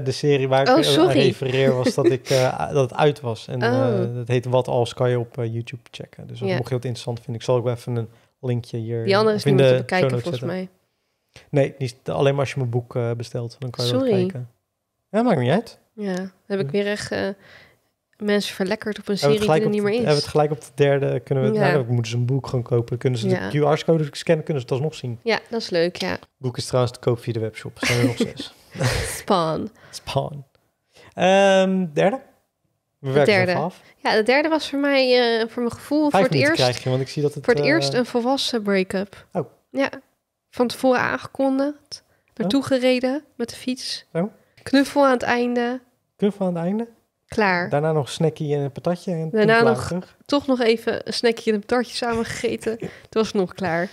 De serie waar ik aan refereer was dat het uit was. En dat heet Wat Als, kan je op YouTube checken. Dus dat mocht je dat interessant vinden. Ik zal ook wel even een linkje hier... Die andere is niet meer te bekijken volgens mij. Nee, alleen maar als je mijn boek bestelt. Dan kan je dat kijken. Ja, maakt niet uit. Ja, dan heb ik weer echt... mensen verlekkerd op een serie die er niet meer is. Hebben we het gelijk op de derde, kunnen we het moeten ze een boek gaan kopen. Kunnen ze de QR-code scannen, kunnen ze het alsnog zien. Ja, dat is leuk, ja. Het boek is trouwens te koop via de webshop. Er zijn er nog 6. Spawn. Derde? De derde. Af. Ja, de derde was voor mij, voor mijn gevoel, voor het eerst... Krijg je, want ik zie dat het, voor het eerst een volwassen break-up. Oh. Ja, van tevoren aangekondigd, naartoe gereden met de fiets. Oh. Knuffel aan het einde. Klaar. Daarna nog een snackie en een patatje. En daarna toch nog even een snackie en een patatje samen gegeten. Toen was het nog klaar.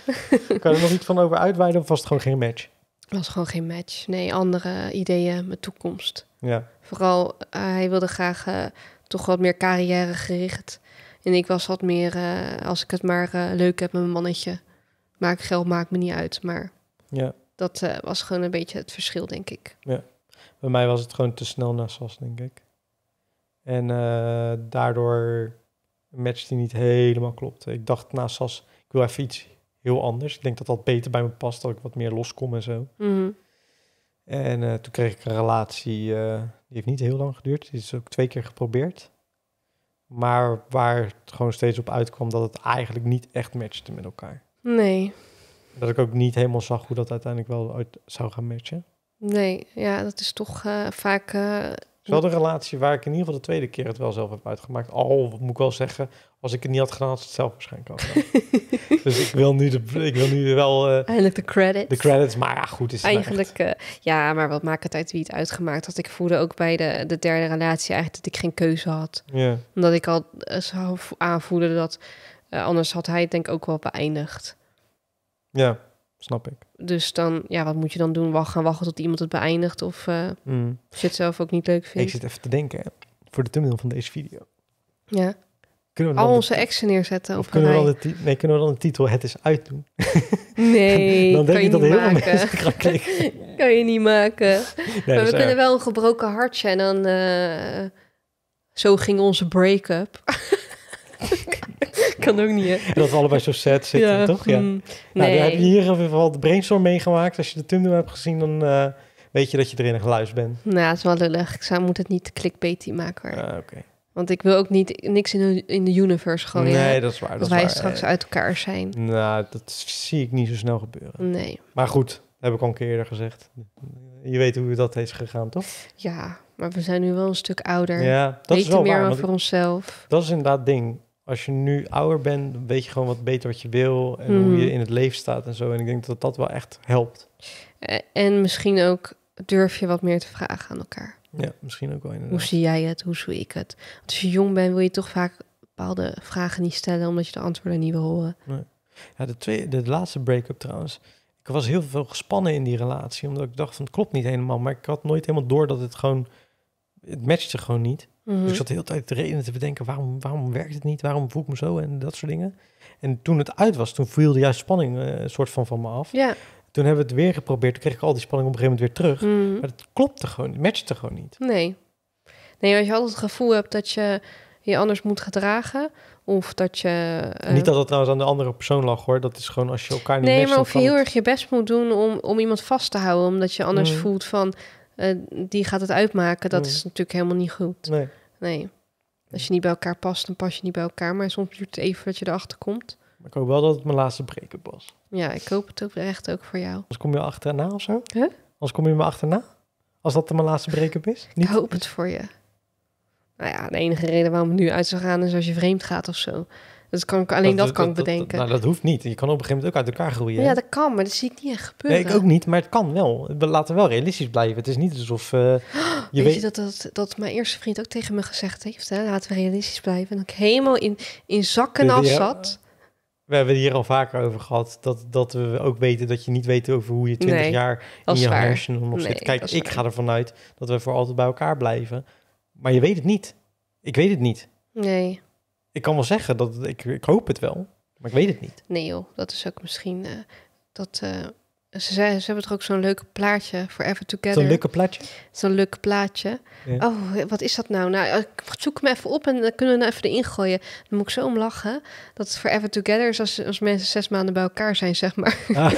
Kan je er nog iets van over uitweiden of was het gewoon geen match? Het was gewoon geen match. Nee, andere ideeën met toekomst. Ja. Vooral, hij wilde graag toch wat meer carrière gericht. En ik was wat meer, als ik het maar leuk heb met mijn mannetje. Maak geld, maakt me niet uit. Maar ja, dat was gewoon een beetje het verschil, denk ik. Ja. Bij mij was het gewoon te snel naar Sas, denk ik. En daardoor een match die niet helemaal klopte. Ik dacht na Sas, ik wil even iets heel anders. Ik denk dat dat beter bij me past, dat ik wat meer loskom en zo. Mm-hmm. En toen kreeg ik een relatie, die heeft niet heel lang geduurd. Die is ook 2 keer geprobeerd. Maar waar het gewoon steeds op uitkwam dat het eigenlijk niet echt matchte met elkaar. Nee. Dat ik ook niet helemaal zag hoe dat uiteindelijk wel uit zou gaan matchen. Nee, ja, dat is toch vaak... Wel de relatie waar ik in ieder geval de 2e keer het wel zelf heb uitgemaakt. Al moet ik wel zeggen, als ik het niet had gedaan, had ik het zelf waarschijnlijk al gedaan. Dus ik wil nu wel... Eindelijk de credits. De credits, maar ja, goed is het eigenlijk. Ja, maar wat maakt het uit wie het uitgemaakt had? Ik voelde ook bij de 3e relatie eigenlijk dat ik geen keuze had. Yeah. Omdat ik al zou aanvoelen dat... anders had hij het denk ik ook wel beëindigd. Ja, snap ik. Dus dan, ja, wat moet je dan doen? Gaan wachten tot iemand het beëindigt? Of je het zelf ook niet leuk vindt? Ik zit even te denken, hè, voor de thumbnail van deze video. Ja. Kunnen we dan al onze exen neerzetten? Of kunnen we dan de titel Het is uit doen? Nee, dan denk ik dat heel veel mensen gaan klikken. Kan je niet maken. Nee, maar we kunnen wel een gebroken hartje en dan... zo ging onze break-up. Kan ook niet, hè? En dat we allebei zo sad zitten, ja, toch? Ja. Nee. Nou, dan heb je hier in ieder geval de brainstorm meegemaakt. Als je de thumbnail hebt gezien, dan weet je dat je erin een geluid bent. Nou, dat is wel lullig. Ik moet het niet clickbaity maken, hoor. Okay. Want ik wil ook niet niks in de universe gooien. Nee, dat is waar. Dat wij is waar, straks uit elkaar zijn. Nou, dat zie ik niet zo snel gebeuren. Nee. Maar goed, dat heb ik al een keer eerder gezegd. Je weet hoe dat is gegaan, toch? Ja, maar we zijn nu wel een stuk ouder. Ja, dat is wel meer waar, voor onszelf. Dat is inderdaad ding. Als je nu ouder bent, weet je gewoon wat beter wat je wil... en hoe je in het leven staat en zo. En ik denk dat dat wel echt helpt. En misschien ook durf je wat meer te vragen aan elkaar. Ja, misschien ook wel inderdaad. Hoe zie jij het? Hoe zie ik het? Want als je jong bent, wil je toch vaak bepaalde vragen niet stellen... omdat je de antwoorden niet wil horen. Nee. Ja, de laatste break-up trouwens. Ik was heel veel gespannen in die relatie... omdat ik dacht van het klopt niet helemaal. Maar ik had nooit helemaal door dat het gewoon... het matchte gewoon niet. Dus ik zat de hele tijd de redenen te bedenken, waarom werkt het niet? Waarom voel ik me zo? En dat soort dingen. En toen het uit was, toen viel de juiste spanning soort van me af. Ja. Toen hebben we het weer geprobeerd. Toen kreeg ik al die spanning op een gegeven moment weer terug. Maar het klopte gewoon, het matchte gewoon niet. Nee. Nee, als je altijd het gevoel hebt dat je je anders moet gedragen... of dat je... Niet dat dat trouwens aan de andere persoon lag, hoor. Dat is gewoon als je elkaar niet matcht... Nee, maar of je heel erg je best moet doen om iemand vast te houden... omdat je anders voelt van... die gaat het uitmaken, dat is natuurlijk helemaal niet goed. Nee. Nee. Als je niet bij elkaar past, dan pas je niet bij elkaar. Maar soms duurt het even dat je erachter komt. Maar ik hoop wel dat het mijn laatste break-up was. Ja, ik hoop het ook echt ook voor jou. Anders kom je achterna of zo? Huh? Anders kom je me achterna? Als dat mijn laatste break-up is? Niet? Ik hoop het voor je. Nou ja, de enige reden waarom het nu uit zou gaan... is als je vreemd gaat of zo. Dus dat kan ik bedenken. Nou, dat hoeft niet. Je kan op een gegeven moment ook uit elkaar groeien. Ja, dat kan, maar dat zie ik niet echt gebeuren. Nee, ik ook niet, maar het kan wel. We laten wel realistisch blijven. Het is niet alsof... Weet je dat mijn eerste vriend ook tegen me gezegd heeft? Hè? Laten we realistisch blijven. En dat ik helemaal in zakken af zat. We hebben het hier al vaker over gehad. Dat we ook weten dat je niet weet over hoe je 20 jaar in je hersenen nog zit. Kijk, ik ga ervan uit dat we voor altijd bij elkaar blijven. Maar je weet het niet. Ik weet het niet. Nee. Ik kan wel zeggen dat ik hoop het wel, maar ik weet het niet. Nee joh, dat is ook misschien ze hebben toch ook zo'n leuke plaatje, Forever Together. Zo'n leuke plaatje? Zo'n leuke plaatje. Ja. Oh, wat is dat nou? Nou, ik zoek hem even op en dan kunnen we nou even erin gooien. Dan moet ik zo om lachen. Dat het Forever Together is als mensen 6 maanden bij elkaar zijn, zeg maar. Ah.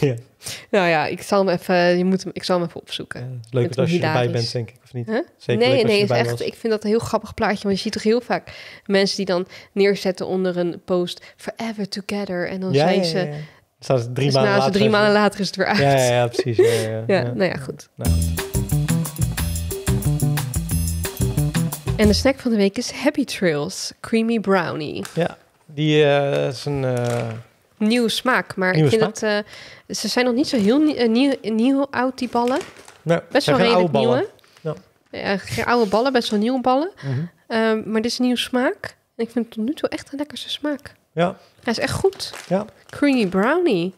Ja. Nou ja, ik zal hem even opzoeken. Ja, leuk dat als je erbij bent, denk ik, of niet? Huh? Zeker nee, het is echt. Ik vind dat een heel grappig plaatje, want je ziet toch heel vaak mensen die dan neerzetten onder een post Forever Together en dan zijn ze. Dus 3 maanden later is het weer uit. Ja, precies. Ja. Nou ja, goed. Nou. En de snack van de week is Happy Trails Creamy Brownie. Ja, die is een... nieuwe smaak, maar nieuwe ik vind dat... ze zijn nog niet zo heel nieuw oud, die ballen. Nee, best wel redelijk nieuwe. Ja. Geen oude ballen, best wel nieuwe ballen. Maar dit is een nieuwe smaak. En ik vind het tot nu toe echt een lekkerste smaak. Ja. Hij is echt goed. Ja. Creamy brownie.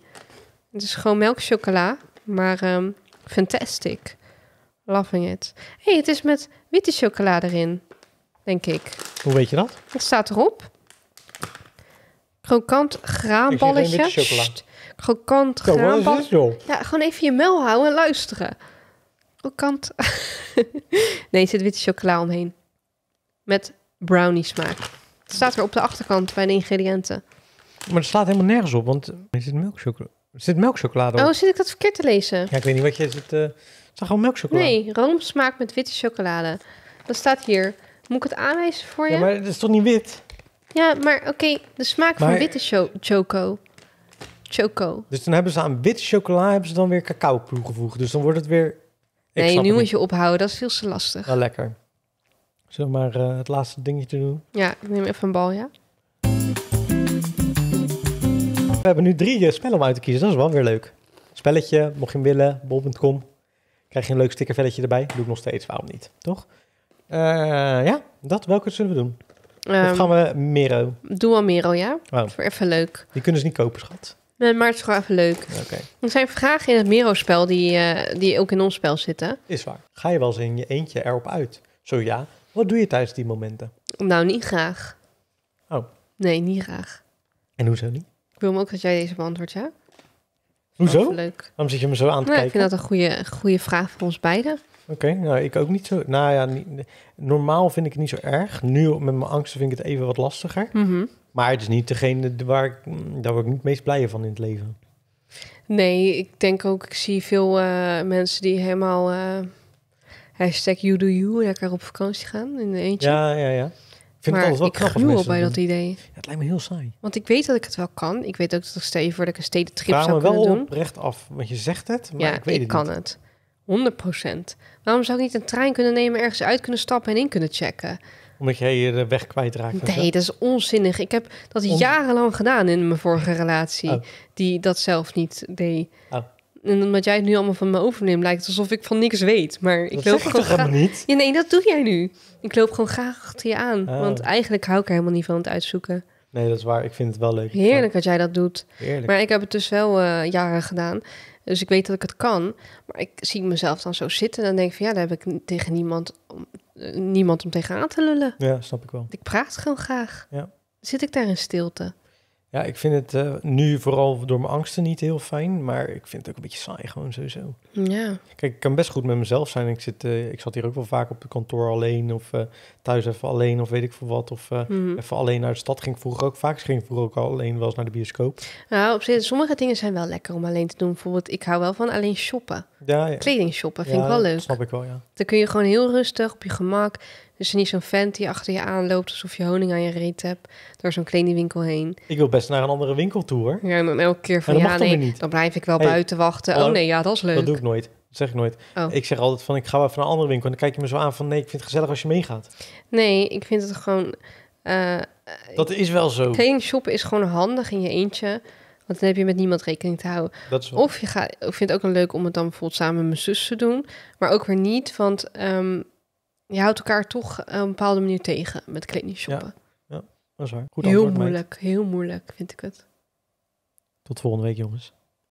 Het is gewoon melkchocola, maar fantastic. Loving it. Hey, het is met witte chocolade erin, denk ik. Hoe weet je dat? Het staat erop. Krokant graanballetje. Sst, krokant graanballetje. Ja, gewoon even je mel houden en luisteren. Krokant. Nee, er zit witte chocola omheen. Met brownie smaak. Het staat er op de achterkant bij de ingrediënten. Maar het slaat helemaal nergens op, want er zit melkchocolade. Er zit melkchocolade op. Oh, zit ik dat verkeerd te lezen? Ja, ik weet niet wat je zit. Het staat gewoon melkchocolade. Nee, roomsmaak met witte chocolade. Dat staat hier. Moet ik het aanwijzen voor je? Ja, maar het is toch niet wit? Ja, maar oké, de smaak van witte choco. Dus dan hebben ze aan witte chocola dan weer cacao toegevoegd. Dus dan wordt het weer... Nee, nu moet je ophouden. Dat is veel te lastig. Wel lekker. Zullen we maar het laatste dingetje doen? Ja, ik neem even een bal, ja. We hebben nu 3 spellen om uit te kiezen. Dat is wel weer leuk. Spelletje, mocht je hem willen, bol.com. Krijg je een leuk stickervelletje erbij. Doe ik nog steeds, waarom niet? Toch? Ja, dat. Welke zullen we doen? Of gaan we Mero? Doe wel Mero, ja. Oh. Dat is weer even leuk. Die kunnen ze niet kopen, schat. Nee, maar het is gewoon even leuk. Okay. Er zijn vragen in het Mero-spel die ook in ons spel zitten. Is waar. Ga je wel eens in je eentje erop uit? Zo ja. Wat doe je tijdens die momenten? Nou, niet graag. Oh. Nee, niet graag. En hoezo niet? Ik wil hem ook dat jij deze beantwoordt, ja? Hoezo? Leuk. Waarom zit je me zo aan te kijken? Ik vind dat een goede vraag voor ons beiden. Oké, nou, ik ook niet zo... Nou ja, normaal vind ik het niet zo erg. Nu met mijn angsten vind ik het even wat lastiger. Mm-hmm. Maar het is niet degene daar word ik niet het meest blij van in het leven. Nee, ik denk ook... Ik zie veel mensen die helemaal... hashtag you do you, lekker op vakantie gaan in de eentje. Ja. Ik vind het altijd wel knap. Maar ik gruwel bij dat idee. Ja, het lijkt me heel saai. Want ik weet dat ik het wel kan. Ik weet ook dat ik steeds voor dat ik een stedentrip zou kunnen doen. Ik vraag me wel oprecht af, want je zegt het, maar ja, ik weet het niet. 100%. Waarom zou ik niet een trein kunnen nemen, ergens uit kunnen stappen en in kunnen checken? Omdat jij je de weg kwijtraakt. Nee, dat is onzinnig. Ik heb dat jarenlang gedaan in mijn vorige relatie, die dat zelf niet deed. Oh. En omdat jij het nu allemaal van me overneemt, lijkt het alsof ik van niks weet. Maar ik loop gewoon graag... niet? Ja, nee, dat doe jij nu. Ik loop gewoon graag achter je aan. Oh. Want eigenlijk hou ik er helemaal niet van het uitzoeken. Nee, dat is waar. Ik vind het wel leuk. Heerlijk dat jij dat doet. Heerlijk. Maar ik heb het dus wel jaren gedaan. Dus ik weet dat ik het kan. Maar ik zie mezelf dan zo zitten en dan denk ik van... ja, daar heb ik tegen niemand om tegenaan te lullen. Ja, snap ik wel. Ik praat gewoon graag. Ja. Zit ik daar in stilte? Ja, ik vind het nu vooral door mijn angsten niet heel fijn. Maar ik vind het ook een beetje saai gewoon sowieso. Ja. Kijk, ik kan best goed met mezelf zijn. Ik zat hier ook wel vaak op het kantoor alleen. Of thuis even alleen of weet ik veel wat. Of even alleen naar de stad ging ik vroeger ook vaak. Ging ik vroeger ook alleen wel eens naar de bioscoop. Nou, op zich, sommige dingen zijn wel lekker om alleen te doen. Bijvoorbeeld, ik hou wel van alleen shoppen. Ja. Kleding shoppen vind ik wel leuk. Snap ik wel, ja. Dan kun je gewoon heel rustig op je gemak. Dus niet zo'n vent die achter je aanloopt alsof je honing aan je reet hebt door zo'n kledingwinkel heen. Ik wil best naar een andere winkel toe, hoor. Ja, maar elke keer van dan blijf ik wel buiten wachten. Oh nee, ja, dat is leuk. Dat doe ik nooit. Dat zeg ik nooit. Oh. Ik zeg altijd van, ik ga wel van een andere winkel. En dan kijk je me zo aan van, nee, ik vind het gezellig als je meegaat. Nee, ik vind het gewoon... dat is wel zo. Kleding shoppen is gewoon handig in je eentje. Want dan heb je met niemand rekening te houden. Dat is wel. Of ik vind het ook wel leuk om het dan bijvoorbeeld samen met mijn zus te doen. Maar ook weer niet, want... je houdt elkaar toch op een bepaalde manier tegen met kleding shoppen. Ja, dat is waar. Goed antwoord, heel moeilijk vind ik het. Tot volgende week, jongens.